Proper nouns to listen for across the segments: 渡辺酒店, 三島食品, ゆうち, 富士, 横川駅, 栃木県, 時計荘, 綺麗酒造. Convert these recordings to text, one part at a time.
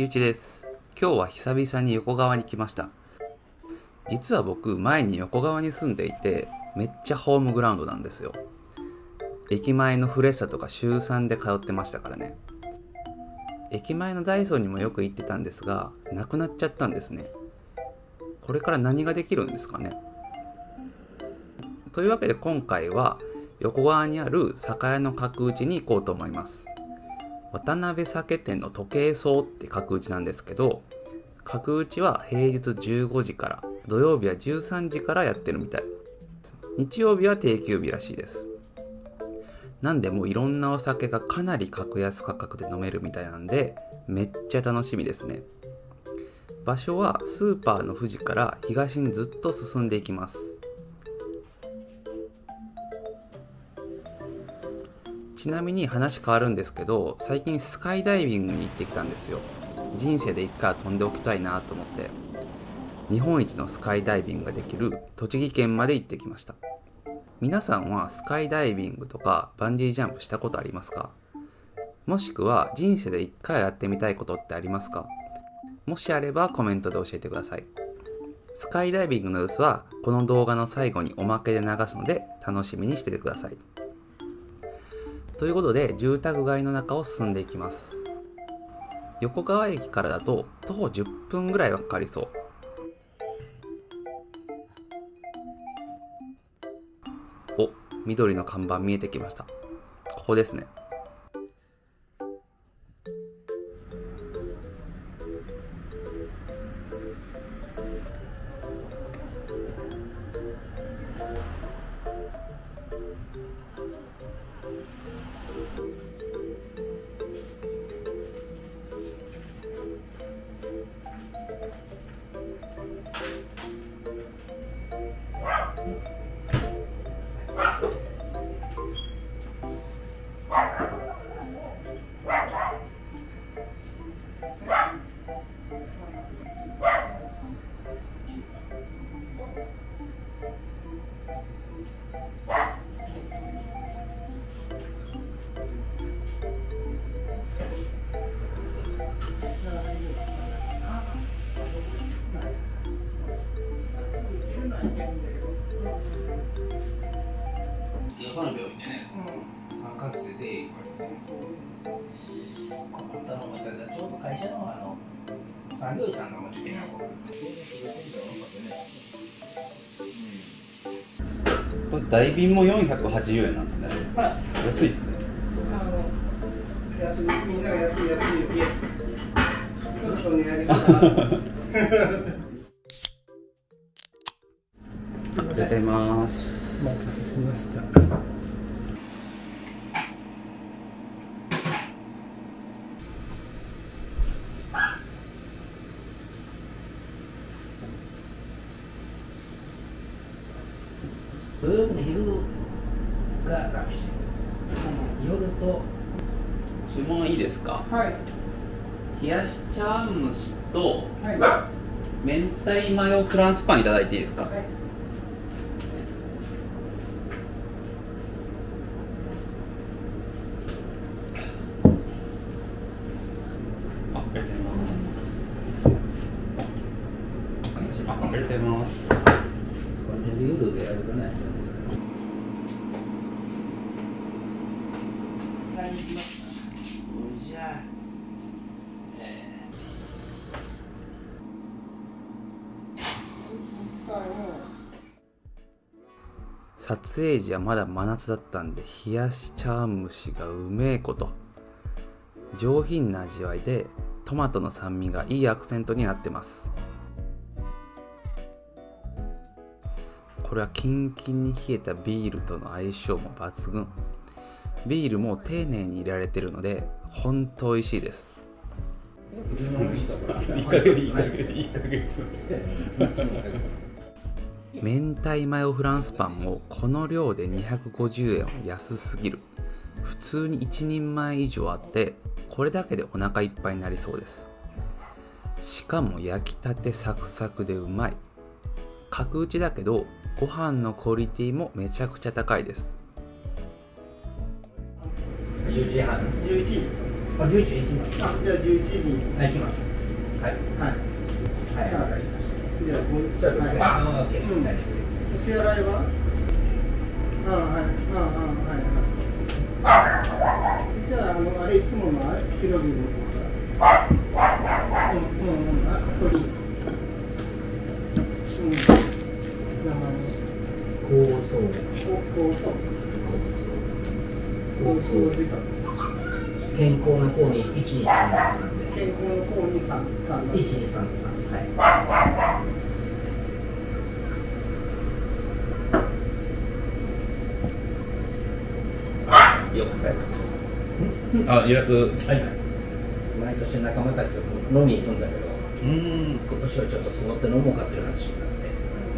ゆうちです。今日は久々に横川に来ました。実は僕、前に横川に住んでいて、めっちゃホームグラウンドなんですよ。駅前のフレッシャとか週3で通ってましたからね。駅前のダイソーにもよく行ってたんですが、なくなっちゃったんですね。これから何ができるんですかね。というわけで今回は横川にある酒屋の角打ちに行こうと思います。渡辺酒店の時計荘って角打ちなんですけど、角打ちは平日15時から、土曜日は13時からやってるみたい。日曜日は定休日らしいです。なんでもういろんなお酒がかなり格安価格で飲めるみたいなんで、めっちゃ楽しみですね。場所はスーパーの富士から東にずっと進んでいきます。ちなみに話変わるんですけど、最近スカイダイビングに行ってきたんですよ。人生で一回飛んでおきたいなと思って、日本一のスカイダイビングができる栃木県まで行ってきました。皆さんはスカイダイビングとかバンジージャンプしたことありますか？もしくは人生で一回やってみたいことってありますか？もしあればコメントで教えてください。スカイダイビングの様子はこの動画の最後におまけで流すので、楽しみにしててください。ということで、住宅街の中を進んでいきます。横川駅からだと徒歩10分ぐらいはかかりそう。お、緑の看板見えてきました。ここですね。これ大瓶も480円なんですね。はい、安いですね。みんなが安いちょっと値上げしたな。出てます。お待たせしました。土曜日の昼がダメし、夜と注文いいですか？はい。冷やし茶碗蒸しと、はい、明太マヨフランスパンいただいていいですか？はい。あ、ありがとうございます。あ、ありがとうございます。これで夜でやるかね。撮影時はまだ真夏だったんで、冷やし茶碗蒸しがうめえこと。上品な味わいでトマトの酸味がいいアクセントになってます。これはキンキンに冷えたビールとの相性も抜群。ビールも丁寧に入れられてるので、ほんと美味しいです。1ヶ月明太マヨフランスパンもこの量で250円は安すぎる。普通に1人前以上あって、これだけでお腹いっぱいになりそうです。しかも焼きたてサクサクでうまい。角打ちだけどご飯のクオリティもめちゃくちゃ高いです。11時半。11時。あ、11時行きます。あ、じゃあ11時に行きます。です。はい。はい。わかりました。では、こっちはどうですか？ああ、OK。大丈夫です。お支払いは？ああ、はい。ああ、はい。じゃあ、あれいつもの広げるのか。健康の方に123です。健康の方に3。123。はい。あ、予約、はい、毎年仲間たちと飲みに行くんだけど、今年はちょっと座って飲もうかっていう話になって、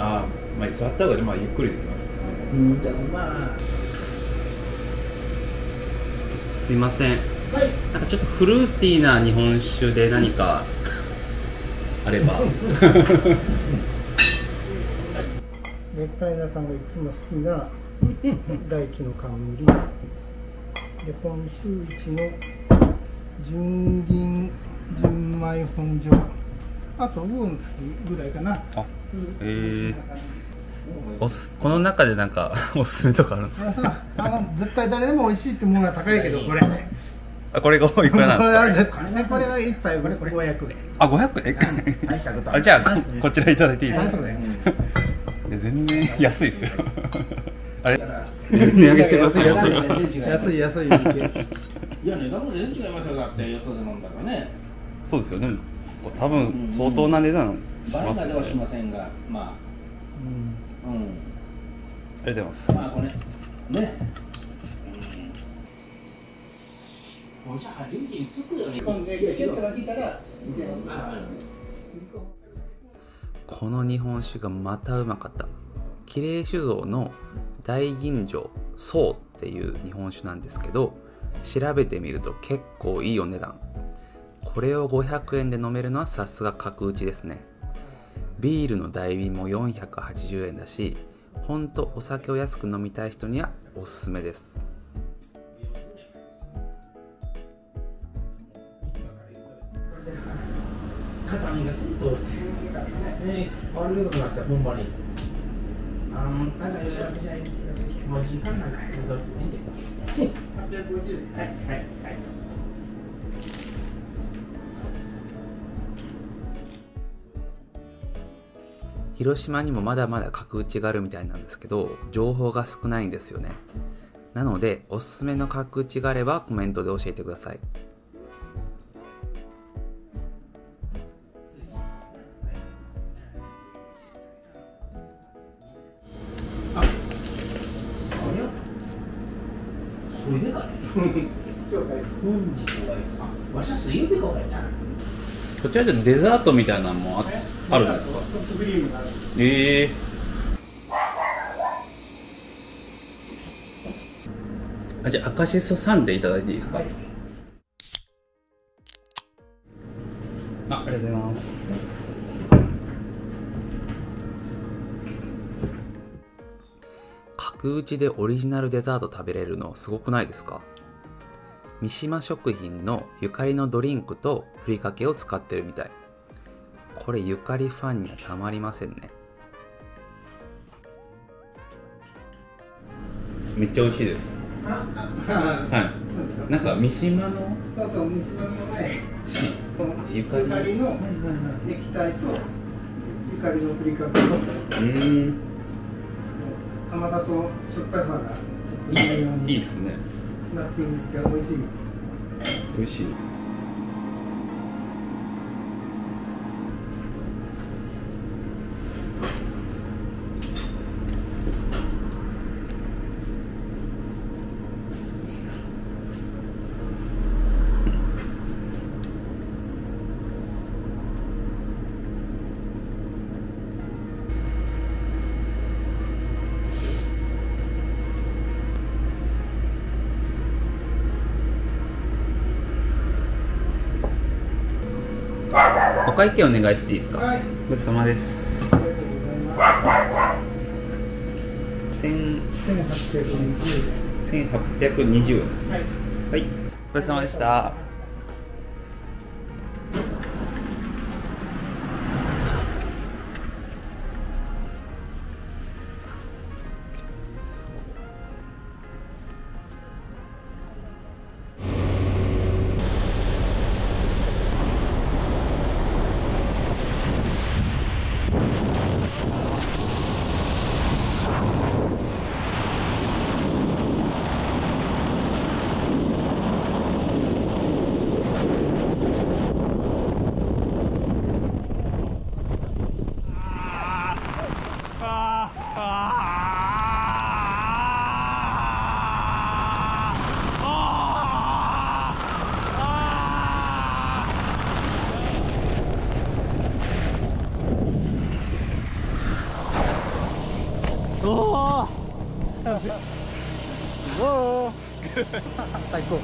ああ、まあ、座った方がまあゆっくりできますね。うん、でもまあ、すいません、はい、なんかちょっとフルーティーな日本酒で何かあれば。レッタイナさんがいつも好きな大地の冠。で本州一の純銀純米本醸、あと魚の月ぐらいかな。あ、この中でなんかおすすめとかあるんですか？絶対誰でも美味しいってものが高いけど、これあ、これがいくらなんですか？これは一杯500円。あ、500円。あ、じゃあこちらいただいていいですか？全然安いですよ。あれ値上げしてます。安い。いや、値段も全然違いますよ。だってよそで飲んだらね。そうですよね。多分相当な値段しますよね。バレたりはしませんが、まあ、うん、ありがとうございます。まあこれね、おじゃあ8時に着くよね。チケットが来たら行けます。この日本酒がまたうまかった。綺麗酒造の大吟醸荘っていう日本酒なんですけど、調べてみると結構いいお値段。これを500円で飲めるのはさすが格打ちですね。ビールの代瓶も480円だし、ほんとお酒を安く飲みたい人にはおすすめです。肩身がスッと落ちてあれ出てきました。ほんまに広島にもまだまだ角打ちがあるみたいなんですけど、情報が少ないんですよね。なのでおすすめの角打ちがあればコメントで教えてください。本日はこちらでデザートみたいなのもあるんですか？じゃあ赤しそ3でいただいていいですか？はい、ありがとうございます。角打ちでオリジナルデザート食べれるのすごくないですか？三島食品のゆかりのドリンクとふりかけを使ってるみたい。これゆかりファンにはたまりませんね。めっちゃ美味しいです。はい。なんか三島の三島のね、ゆかりの液体とゆかりのふりかけと甘さとしょっぱさがいいですね。なっていうんですけど、美味しい。美味しい。お会計お願いしていいですか？はい、ごちそうさまです。1820円ですね。はい、ごちそうさまでした。最高。